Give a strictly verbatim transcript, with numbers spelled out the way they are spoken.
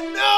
no!